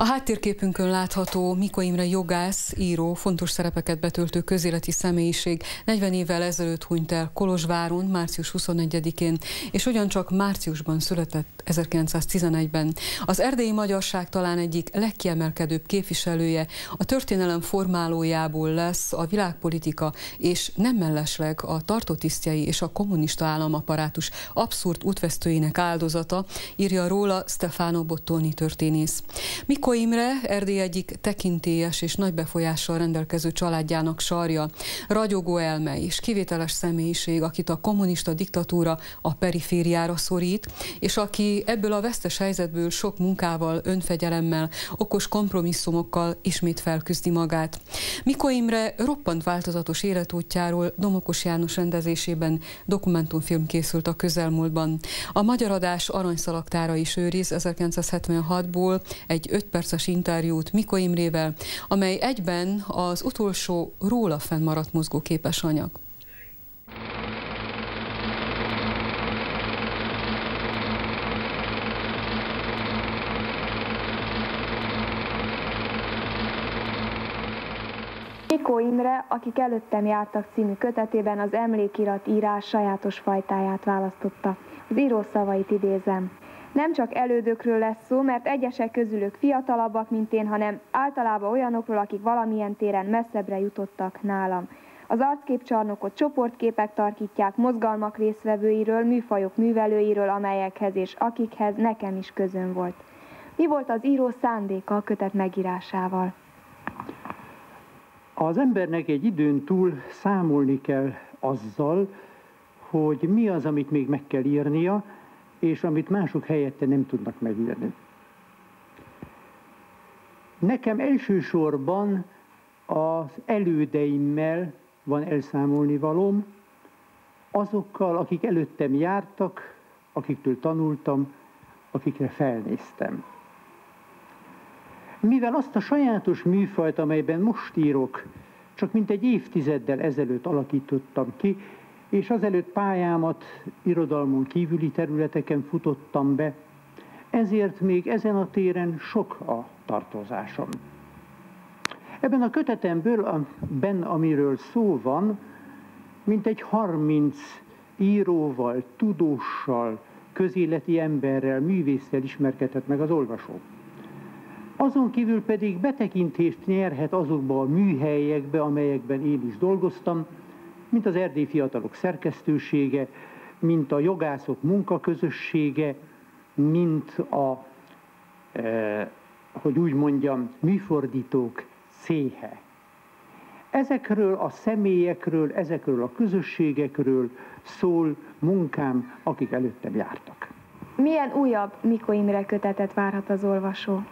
A háttérképünkön látható Mikó Imre jogász, író, fontos szerepeket betöltő közéleti személyiség 40 évvel ezelőtt hunyt el Kolozsváron, március 21-én, és ugyancsak márciusban született 1911-ben. Az erdélyi magyarság talán egyik legkiemelkedőbb képviselője, a történelem formálójából lesz a világpolitika, és nem mellesleg a tartótisztjei és a kommunista államaparátus abszurd útvesztőinek áldozata, írja róla Stefano Bottoni történész. Mikó Imre Erdély egyik tekintélyes és nagy befolyással rendelkező családjának sarja, ragyogó elme és kivételes személyiség, akit a kommunista diktatúra a perifériára szorít, és aki ebből a vesztes helyzetből sok munkával, önfegyelemmel, okos kompromisszumokkal ismét felküzdi magát. Mikó Imre roppant változatos életútjáról Domokos János rendezésében dokumentumfilm készült a közelmúltban. A magyar adás aranyszalagtára is őriz 1976-ból egy 5 perces interjút Mikó Imrével, amely egyben az utolsó róla fennmaradt mozgóképes anyag. Mikó Imre, akik előttem jártak című kötetében az emlékirat írás sajátos fajtáját választotta. Az író szavait idézem. Nem csak elődökről lesz szó, mert egyesek közülük fiatalabbak, mint én, hanem általában olyanokról, akik valamilyen téren messzebbre jutottak nálam. Az arcképcsarnokot csoportképek tarkítják mozgalmak részvevőiről, műfajok művelőiről, amelyekhez és akikhez nekem is közön volt. Mi volt az író szándéka a kötet megírásával? Az embernek egy időn túl számolni kell azzal, hogy mi az, amit még meg kell írnia, és amit mások helyette nem tudnak megírni. Nekem elsősorban az elődeimmel van elszámolni valóm, azokkal, akik előttem jártak, akiktől tanultam, akikre felnéztem. Mivel azt a sajátos műfajt, amelyben most írok, csak mintegy évtizeddel ezelőtt alakítottam ki, és azelőtt pályámat irodalmon kívüli területeken futottam be, ezért még ezen a téren sok a tartozásom. Ebben a kötetemből, amiről szó van, mintegy 30 íróval, tudóssal, közéleti emberrel, művésszel ismerkedhet meg az olvasó. Azon kívül pedig betekintést nyerhet azokba a műhelyekbe, amelyekben én is dolgoztam, mint az erdélyi fiatalok szerkesztősége, mint a jogászok munkaközössége, mint a, hogy úgy mondjam, műfordítók céhe. Ezekről a személyekről, ezekről a közösségekről szól munkám, akik előttem jártak. Milyen újabb Mikó Imre kötetet várhat az olvasó?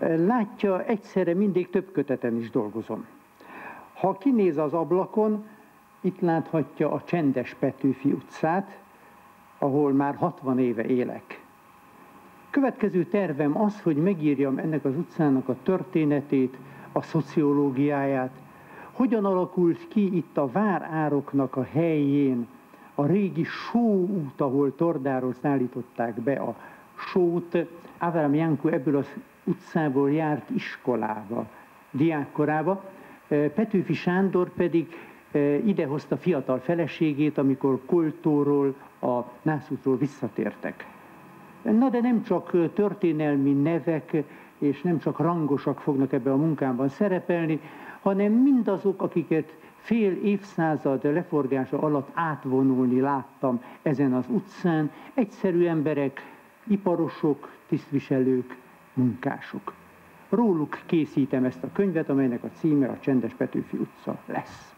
Látja, egyszerre mindig több köteten is dolgozom. Ha kinéz az ablakon, itt láthatja a Csendes Petőfi utcát, ahol már 60 éve élek. Következő tervem az, hogy megírjam ennek az utcának a történetét, a szociológiáját, hogyan alakult ki itt a várároknak a helyén, a régi sóút, ahol tordáról szállították be a sót. Avram Janku ebből az utcából járt iskolába, diákkorába, Petőfi Sándor pedig idehozta fiatal feleségét, amikor Koltóról, a Nászútról visszatértek. Na de nem csak történelmi nevek és nem csak rangosak fognak ebben a munkámban szerepelni, hanem mindazok, akiket fél évszázad leforgása alatt átvonulni láttam ezen az utcán, egyszerű emberek, iparosok, tisztviselők, munkások. Róluk készítem ezt a könyvet, amelynek a címe a Csendes Petőfi utca lesz.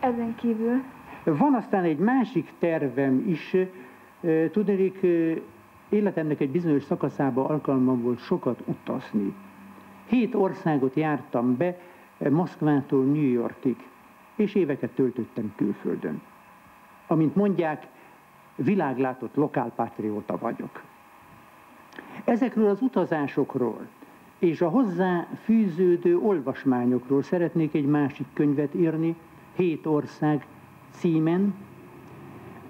Ezen kívül? Van aztán egy másik tervem is. Tudnék, életemnek egy bizonyos szakaszában alkalmam volt sokat utazni. 7 országot jártam be, Moszkvától New Yorkig, és éveket töltöttem külföldön. Amint mondják, világlátott lokálpatrióta vagyok. Ezekről az utazásokról és a hozzá fűződő olvasmányokról szeretnék egy másik könyvet írni, 7 ország címen,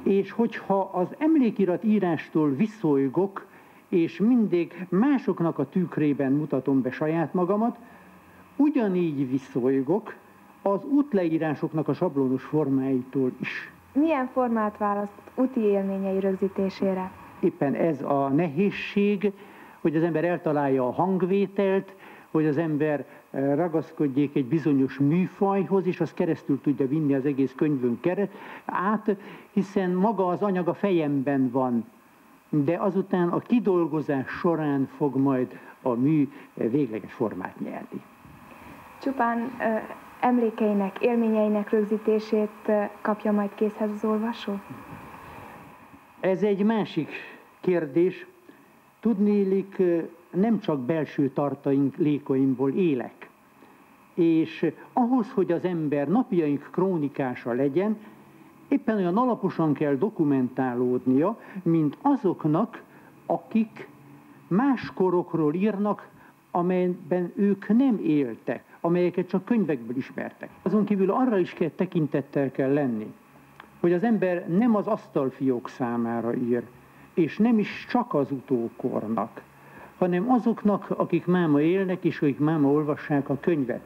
és hogyha az emlékirat írástól viszolygok, és mindig másoknak a tükrében mutatom be saját magamat, ugyanígy viszolygok az útleírásoknak a sablonos formáitól is. Milyen formát választ úti élményei rögzítésére? Éppen ez a nehézség, hogy az ember eltalálja a hangvételt, hogy az ember ragaszkodjék egy bizonyos műfajhoz, és azt keresztül tudja vinni az egész könyvön át, hiszen maga az anyag a fejemben van, de azután a kidolgozás során fog majd a mű végleges formát nyerni. Csupán emlékeinek, élményeinek rögzítését kapja majd készhez az olvasó? Ez egy másik kérdés. Tudniillik, nem csak belső tartalékaimból élek. És ahhoz, hogy az ember napjaink krónikása legyen, éppen olyan alaposan kell dokumentálódnia, mint azoknak, akik más korokról írnak, amelyben ők nem éltek, amelyeket csak könyvekből ismertek. Azon kívül arra is tekintettel kell lenni, hogy az ember nem az asztalfiók számára ír, és nem is csak az utókornak, hanem azoknak, akik máma élnek, és akik máma olvassák a könyvet.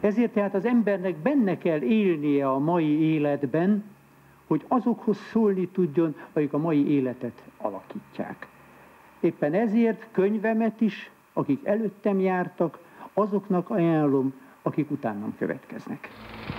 Ezért tehát az embernek benne kell élnie a mai életben, hogy azokhoz szólni tudjon, akik a mai életet alakítják. Éppen ezért könyvemet is, akik előttem jártak, azoknak ajánlom, akik utánam következnek.